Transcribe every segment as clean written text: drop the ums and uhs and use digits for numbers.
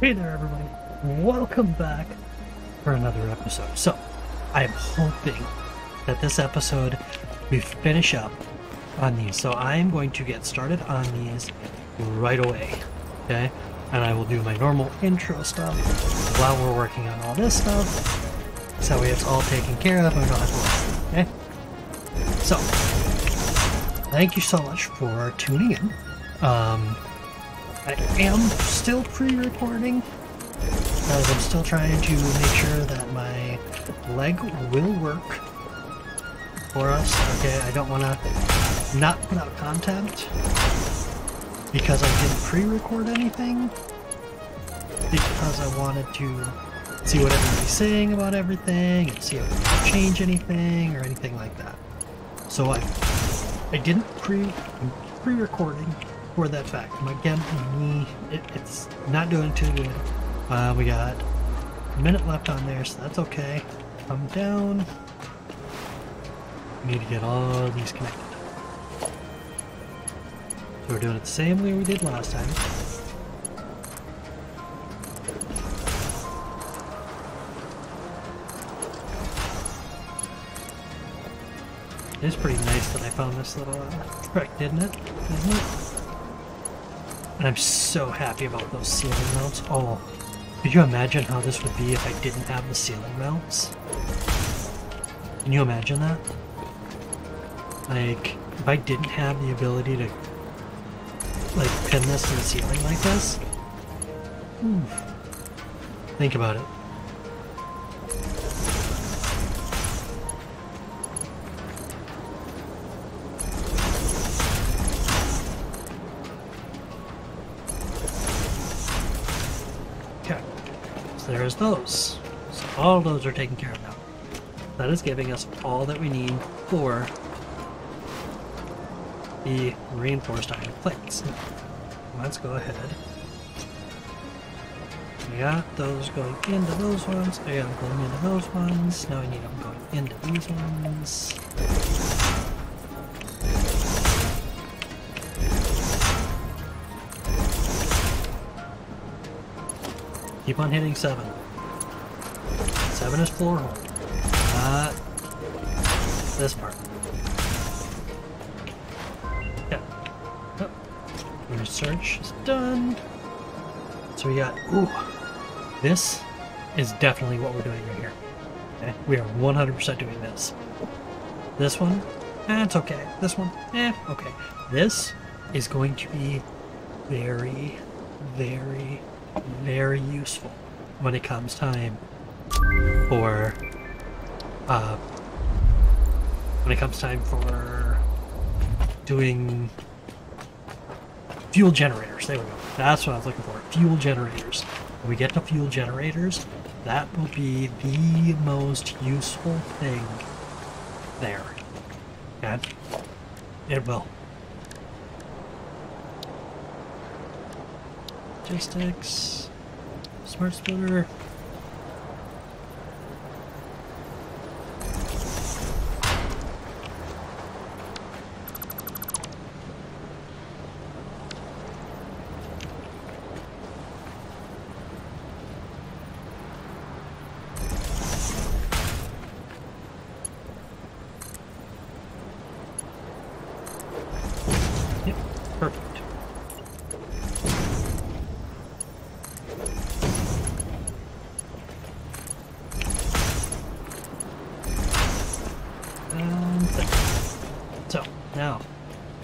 Hey there, everybody. Welcome back for another episode. So, I'm hoping that this episode we finish up on these. So I'm going to get started on these right away, okay? And I will do my normal intro stuff while we're working on all this stuff. So it's all taken care of and we don't have to worry, okay? So, thank you so much for tuning in. I am still pre-recording because I'm still trying to make sure that my leg will work for us. Okay, I don't want to not put out content because I didn't pre-record anything because I wanted to see what everybody's saying about everything and see if I can change anything or anything like that. So I didn't pre-recording. For that fact, again, it's not doing too good. We got a minute left on there, so that's okay. Come down. We need to get all these connected. So we're doing it the same way we did last time. It's pretty nice that I found this little trick, didn't it? And I'm so happy about those ceiling mounts. Oh, could you imagine how this would be if I didn't have the ceiling mounts? Can you imagine that? Like, if I didn't have the ability to, like, pin this to the ceiling like this? Oof. Think about it. There's those. So all those are taken care of now. That is giving us all that we need for the reinforced iron plates. Let's go ahead. We got those going into those ones. I got them going into those ones. Now I need them going into these ones. Keep on hitting 7. 7 is floor hold. Not this part. Yeah. Oh. Research is done. So we got, ooh, this is definitely what we're doing right here. Okay? We are 100% doing this. This one, that's okay. This one, okay. This is going to be very, very, very useful when it comes time for doing fuel generators. There we go. That's what I was looking for. Fuel generators. When we get to fuel generators, that will be the most useful thing there. And it will. Logistics, smart splitter. Yep, perfect.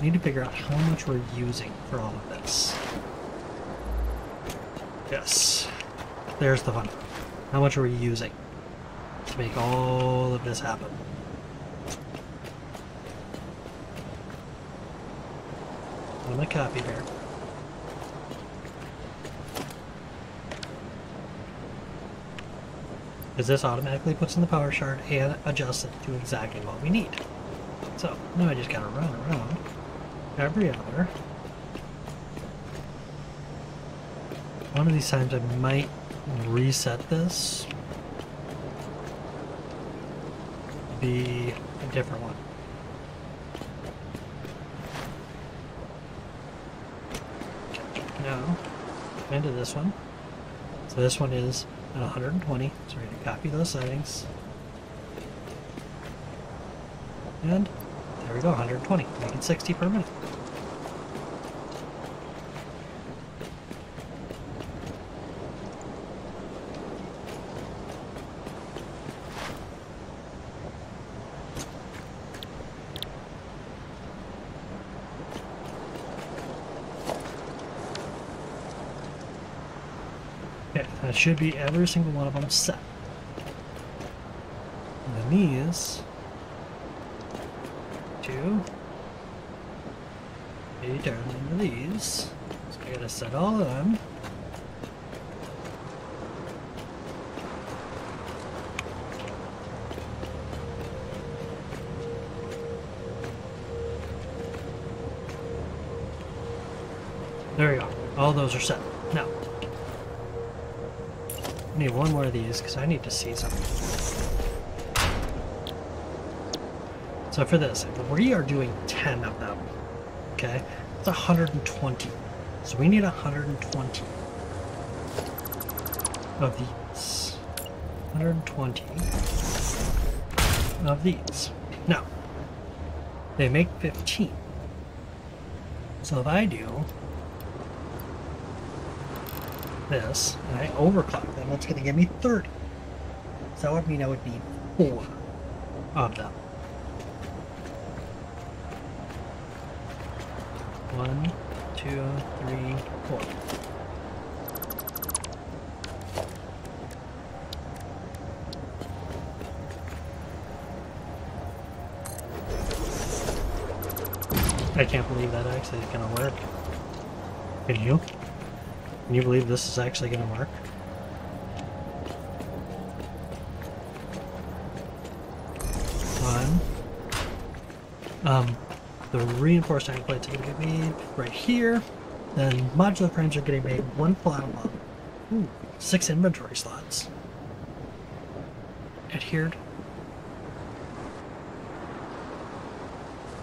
Need to figure out how much we're using for all of this. Yes, there's the fun. How much are we using to make all of this happen? I'm gonna copy there. Because this automatically puts in the power shard and adjusts it to exactly what we need. So now I just gotta run around. Every other one of these times I might reset this, be a different one. Now into this one. So this one is at 120, so we're going to copy those settings. And there we go, 120, making 60 per minute. That should be every single one of them set. And then these 2, they turn into these. So I gotta set all of them. There we go. All those are set. Now, I need one more of these because I need to see something. So for this, we are doing 10 of them, okay? It's 120. So we need 120 of these. 120 of these. Now, they make 15. So if I do this and I overclock them, that's going to give me 30. So that would mean I would need 4 of them. 1, 2, 3, 4. I can't believe that actually is going to work. Can you? Can you believe this is actually going to work? The reinforced iron plates are going to get made right here. Then modular frames are getting made 1 full out of 1. 6 inventory slots. Adhered.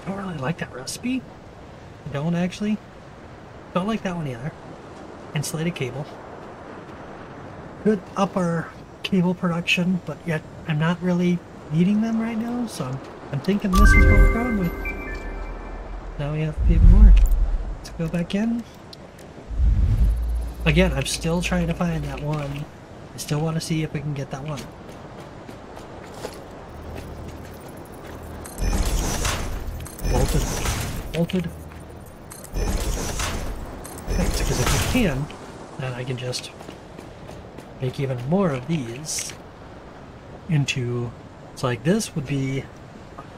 I don't really like that recipe. I don't actually. Don't like that one either. Insulated cable. Could up our cable production, but yet I'm not really needing them right now, so I'm thinking this is what we're going with. Now we have even more. Let's go back in. Again, I'm still trying to find that one. I still want to see if we can get that one. Bolted. Bolted. Thanks, because if we can, then I can just make even more of these into... So like this would be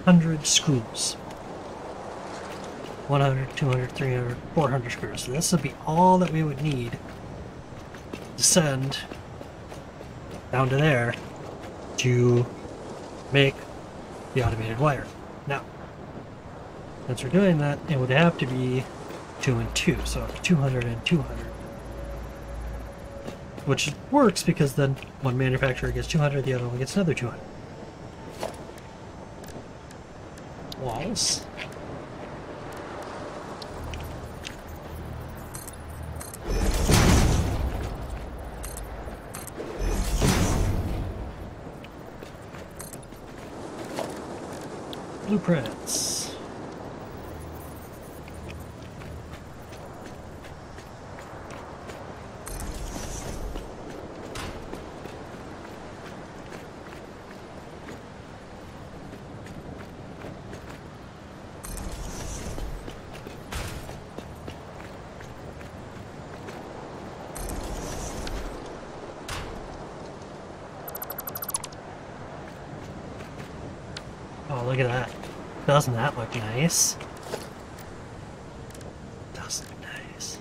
100 screws. 100, 200, 300, 400 screws. So this would be all that we would need to send down to there to make the automated wire. Now, since we're doing that, it would have to be 2 and 2, so 200 and 200. Which works because then one manufacturer gets 200, the other one gets another 200. Walls. Blueprints. Oh, look at that. Doesn't that look nice? Doesn't look nice.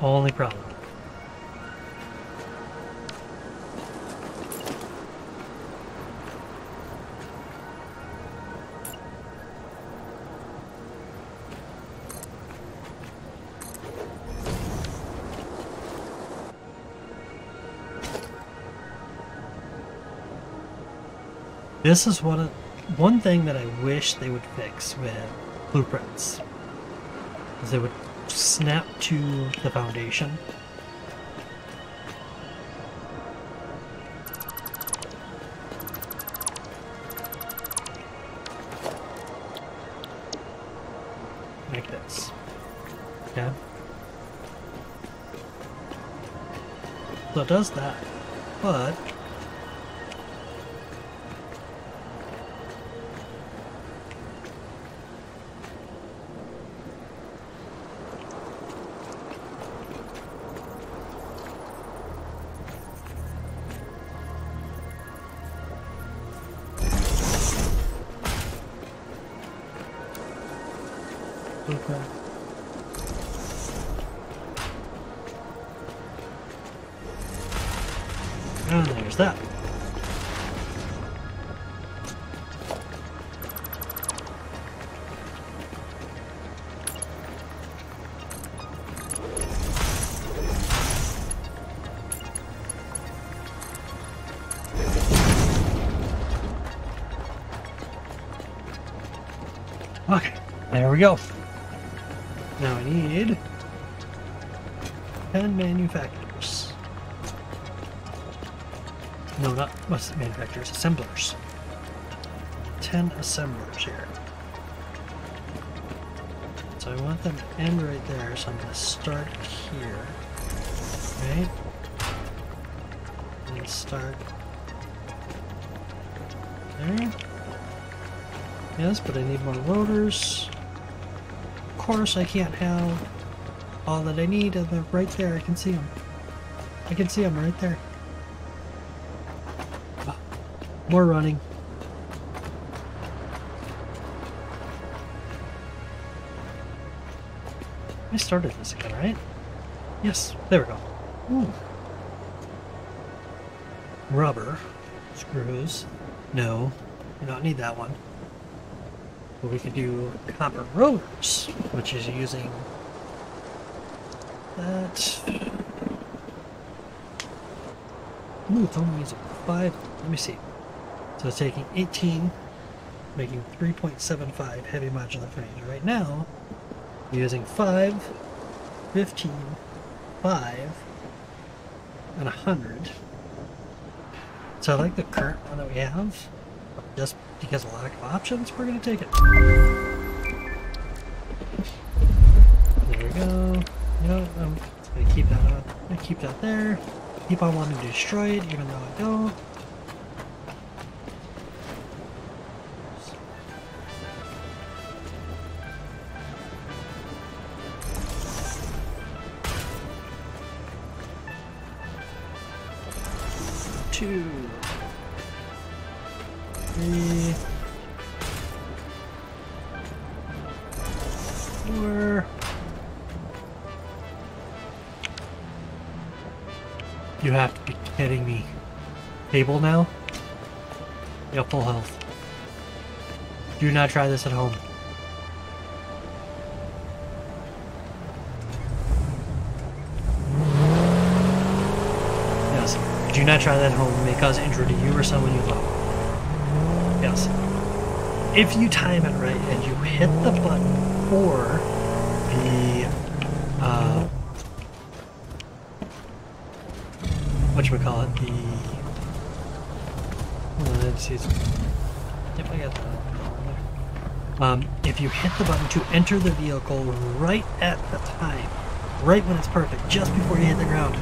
Only problem. This is one thing that I wish they would fix with blueprints, is they would snap to the foundation. Like this. Okay. So it does that, but and there's that. Okay, there we go. Now I need 10 manufacturers. No, not what's manufacturers, assemblers. 10 assemblers here. So I want them to end right there, so I'm going to start here. Right? And start there. Yes, but I need more loaders. Of course, I can't have all that I need, and they're right there. I can see them. I can see them right there. Oh, more running. I started this again, right? Yes, there we go. Ooh. Rubber screws. No, I don't need that one. But we could do copper rotors, which is using that. Ooh, it's only using 5. Let me see. So it's taking 18, making 3.75 heavy modular frames. Right now, we're using 5, 15, 5, and 100. So I like the current one that we have. Just because of lack of options, we're going to take it. There we go. No, I'm going to keep that on. I'm going to keep that there. Keep on wanting to destroy it, even though I don't. You have to be kidding me. Table now? You have full health. Do not try this at home. Yes. Do not try that at home. It may cause injury to you or someone you love. Yes. If you time it right and you hit the button or the whatchamacallit, the... Hold on, let's see. Yep, I got that. If you hit the button to enter the vehicle right at the time, right when it's perfect, just before you hit the ground,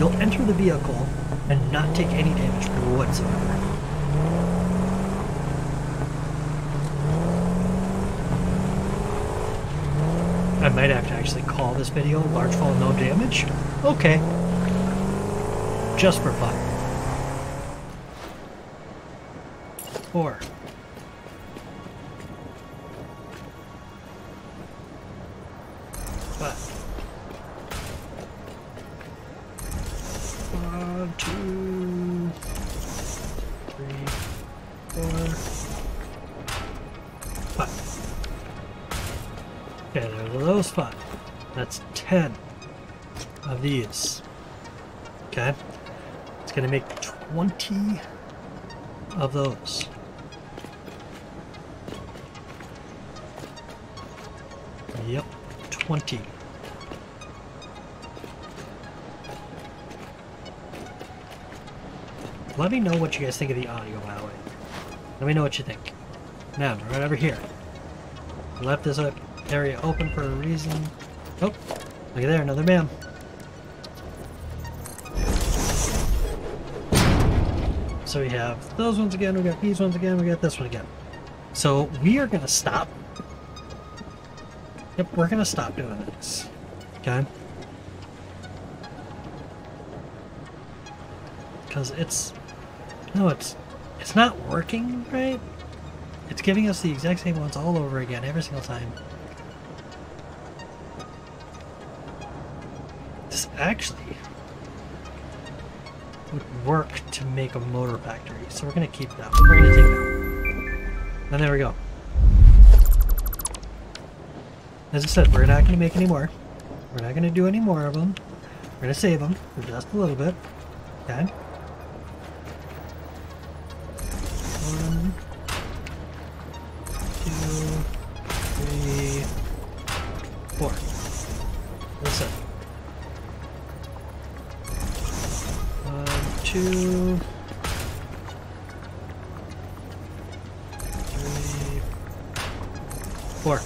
you'll enter the vehicle and not take any damage whatsoever. I might have to actually call this video Large Fall No Damage. Okay. Just for fun. 4. But 1, 2, 3, 4, 5. Okay, there are those 5. That's 10 of these. Okay. Gonna make 20 of those. Yep, 20. Let me know what you guys think of the audio, by the way. Let me know what you think. Now, right over here. I left this area open for a reason. Oh, look at there, another man. So we have those ones again, we got these ones again, we got this one again. So we are gonna stop. Yep, we're gonna stop doing this. Okay? Because it's not working right. It's giving us the exact same ones all over again every single time. This actually would work to make a motor factory, so we're gonna keep that. We're gonna take that. And there we go. As I said, we're not gonna make any more. We're not gonna do any more of them. We're gonna save them for just a little bit. Okay. One, 2, 3, 4. Listen. 1, 2, 3, 4.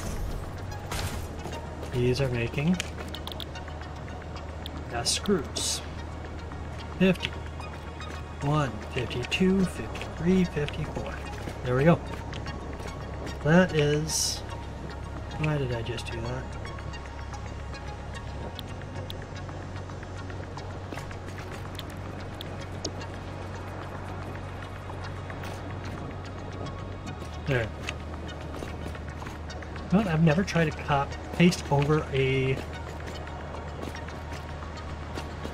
These are making screws. 50. 1, 52, 53, 54. There we go. That is... Why did I just do that? There. Well, I've never tried to paste over a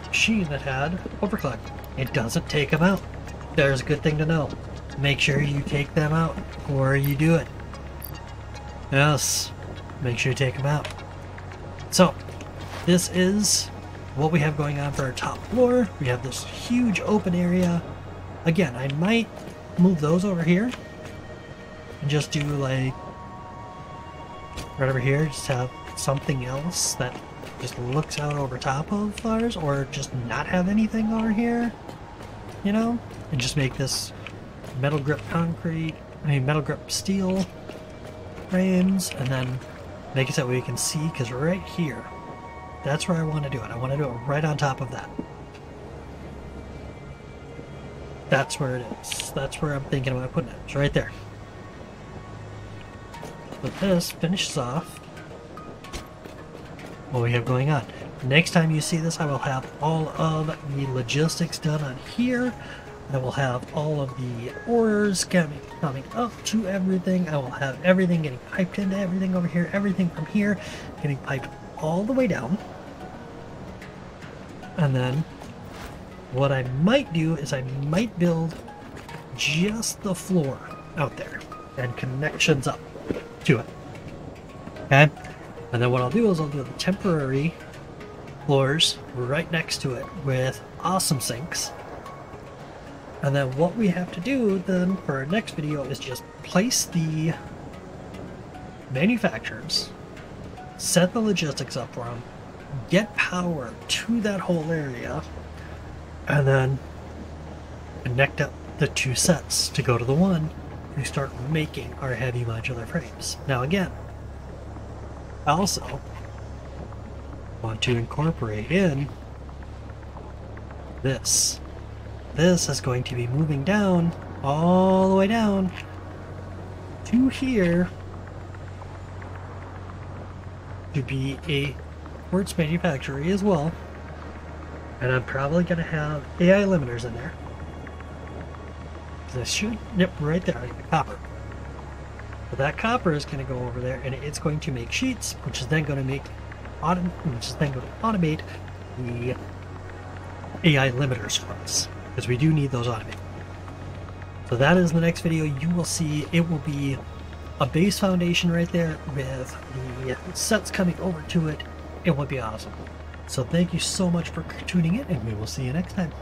machine that had overclock. It doesn't take them out. There's a good thing to know. Make sure you take them out before you do it. Yes, make sure you take them out. So, this is what we have going on for our top floor. We have this huge open area. Again, I might move those over here. And just do like right over here, just have something else that just looks out over top of ours, or just not have anything over here, you know, and just make this metal grip concrete, I mean metal grip steel frames, and then make it so we can see, because right here, that's where I want to do it. I want to do it right on top of that. That's where it is. That's where I'm thinking about putting it. It's right there. But this finishes off what we have going on. Next time you see this, I will have all of the logistics done on here. I will have all of the orders coming up to everything. I will have everything getting piped into everything over here, everything from here getting piped all the way down. And then what I might do is I might build just the floor out there and connections up to it. Okay? And then what I'll do is I'll do the temporary floors right next to it with awesome sinks. And then what we have to do then for our next video is just place the manufacturers, set the logistics up for them, get power to that whole area, and then connect up the two sets to go to the one to start making our heavy modular frames. Now again, I also want to incorporate in this. This is going to be moving down, all the way down to here, to be a quartz manufactory as well. And I'm probably going to have AI limiters in there. This should, yep, right there, I got copper. But that copper is going to go over there, and it's going to make sheets, which is then going to automate the AI limiters for us, because we do need those automated. So that is the next video. You will see it will be a base foundation right there with the sets coming over to it. It will be awesome. So thank you so much for tuning in, and we will see you next time.